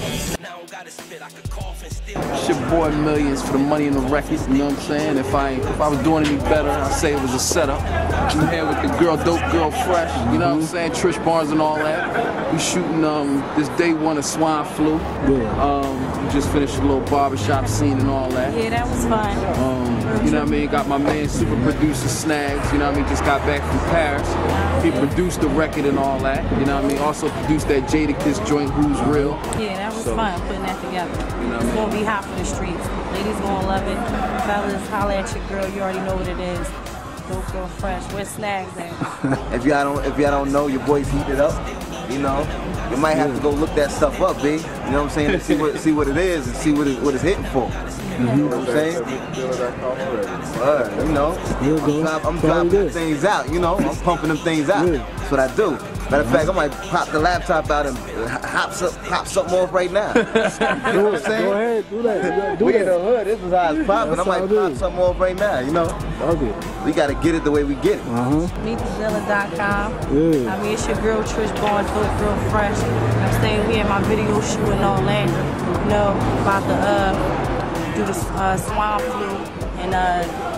It's your boy Millions for the money and the records, you know what I'm saying? If I was doing any better, I'd say it was a setup. I'm here with the girl, Dope Girl Fresh, you know what I'm saying? Trish Barnes and all that. We shooting this day one of Swine Flu. Yeah. We just finished a little barbershop scene and all that. Yeah, that was fun. You know what I mean? Got my man, super producer Snagz, you know what I mean? Just got back from Paris. He produced the record and all that, you know what I mean? Also produced that Jadakiss joint, Who's Real? Yeah, that was fun, putting that together. You know what I mean? It's gonna be hot for the streets. Ladies gonna love it. Fellas, holla at your girl. You already know what it is. Dope Girl Fresh. Where's Snagz at? if y'all don't know, your boy's heated up. You know, you might have to go look that stuff up, B. You know what I'm saying? And see what it is and see what it's hitting for. Mm-hmm. You know what I'm saying? You know, I'm dropping them things out. You know, I'm pumping them things out. Yeah. That's what I do. Matter of fact, I might pop the laptop out and pop something off right now. You know what I'm saying? Go ahead, do that. We in the hood. This is how it's popping. I might pop something off right now. You know, we gotta get it the way we get it. MeetTheZilla.com. Yeah. I mean, it's your girl Trish Barnes, Dope Girl Fresh. I'm staying here in my video shoot and all that. You know about the do the swine flu and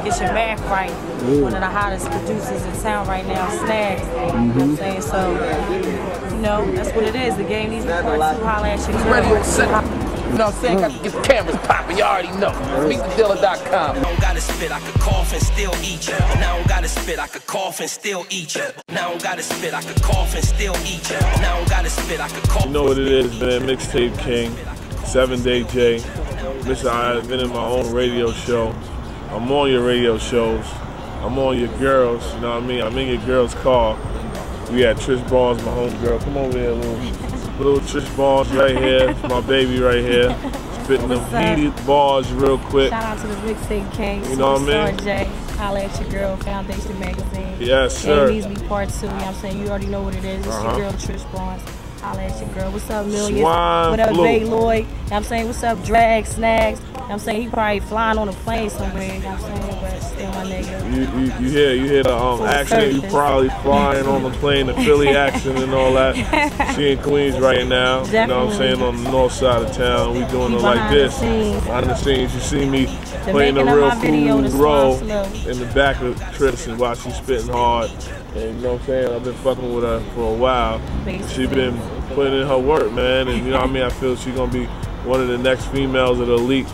get your math right. Yeah. One of the hottest producers in town right now, Snagz. You know what I'm saying? So, you know, that's what it is. The game needs to holler at your girl. Ready, set, you know what I'm saying? Gotta get the cameras popping. You already know. MeetTheDeal.com. I don't gotta spit. I could cough and still eat you. Now I don't gotta spit. I could cough and still eat you. Now I don't gotta spit. I could cough and still eat you. Now I don't gotta spit. I could cough. You know what it is, man. Mixtape King, 7 Day J. Mr. I've been in my own radio show. I'm on your radio shows. I'm on your girls, you know what I mean? I'm in your girls' car. We had Trish Barnes, my homegirl. Come over here, little Trish Barnes right here. My baby right here. Spitting them heated bars real quick. Shout out to the Big State Kings. You know what I mean? Superstar Jay, holla at your girl, Foundation Magazine. Yes, sir. Game Needs Me Part 2, you know what I'm saying? You already know what it is. It's your girl, Trish Barnes. Holla at your girl. What's up, Millions? What up, Bay Lloyd? You know what I'm saying? What's up, Drag, Snagz? You know what I'm saying? He probably flying on a plane somewhere, you know what I'm saying? But still my nigga. You hear the action, you probably flying on the plane, the Philly action and all that. She in Queens right now, definitely. You know what I'm saying, on the north side of town. We doing it like this. Behind the scenes, you see me playing a real cool role in the back of Trish and while she's spitting hard. And you know what I'm saying, I've been fucking with her for a while. She's been putting in her work, man, and you know what I mean, I feel she's gonna be one of the next females of the elite.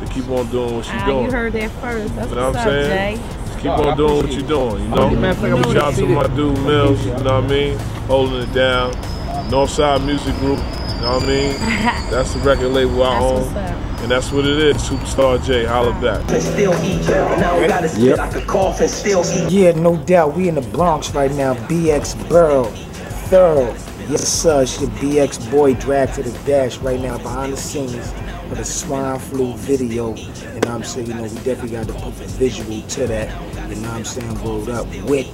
To keep on doing what you're doing. You heard that first. That's you know what I'm saying? Jay. Just keep on doing what you're doing, you know? Shout out to my dude Mills, you know what I mean? Holding it down. Northside Music Group, you know what I mean? That's the record label I own. And that's what it is. Superstar Jay, holla back. Yeah, no doubt. We in the Bronx right now. BX Burrow. Thorough. Yes, sir. It's your BX boy Drag to the dash right now behind the scenes. For the Swine Flu video, and I'm saying, you know, we definitely got to put the visual to that, and I'm saying, rolled up with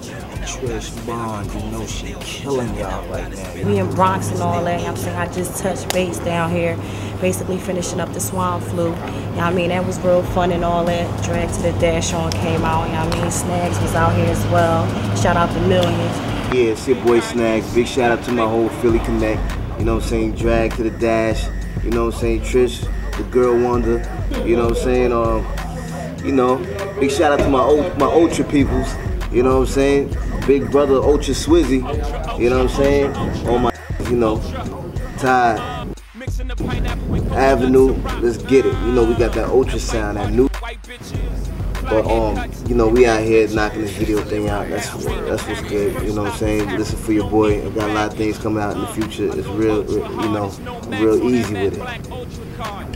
Trish Bond, you know, she killing y'all right now. We in Bronx and all that, I'm saying, I just touched base down here, basically finishing up the Swine Flu, you know what I mean, that was real fun and all that. Drag to the Dash on came out, you know what I mean, Snagz was out here as well, shout out to Millions. Yeah, it's your boy Snagz, big shout out to my whole Philly Connect, you know what I'm saying, Drag to the Dash, you know what I'm saying, Trish, the girl wonder, you know what I'm saying, you know, big shout out to my Ultra peoples, you know what I'm saying, big brother Ultra Swizzy, you know what I'm saying, on my, you know, Tide Avenue, let's get it, you know, we got that Ultra sound, that new, but you know, we out here knocking this video thing out, that's what's good, you know what I'm saying, listen for your boy, I got a lot of things coming out in the future, it's real, you know, real easy with it.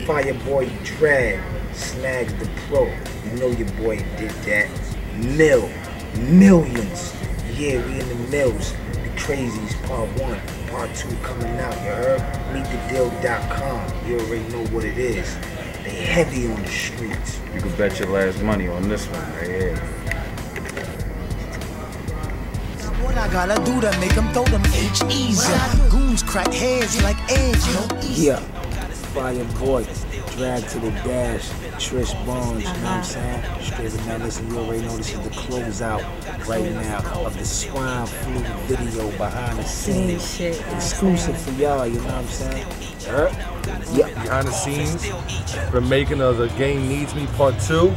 Fireboy Drag, Snagz the Pro, you know your boy did that. Millions, yeah, we in the mills, the crazies, part 1, part 2 coming out, you heard? MeetTheDeal.com, you already know what it is, they heavy on the streets. You can bet your last money on this one right here. What I gotta do to make them throw them H's, goons crack heads like eggs, yeah. By your boy Drag to the Dash, Trish Barnes, you know what I'm saying? Straight up now, listen, you already know this is the closeout right now of the Swine Flu video behind the scenes. Exclusive for y'all, you know what I'm saying? Yep. Behind the scenes, for making of The Game Needs Me Part 2.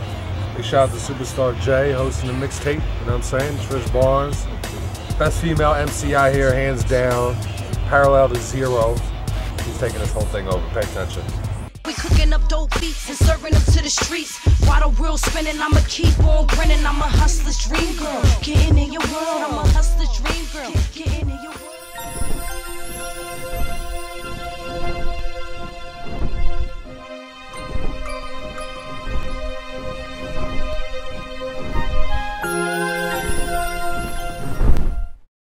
Big shout out to Superstar Jay hosting the mixtape, you know what I'm saying? Trish Barnes, best female MC out here, hands down, parallel to zero. She's taking this whole thing over, pay attention. We cooking up dope beats and serving them to the streets. While the world's spinning, I'ma keep on grinning. I'm a hustler's dream girl, get into your world. I'm a hustler's dream girl, get into your world.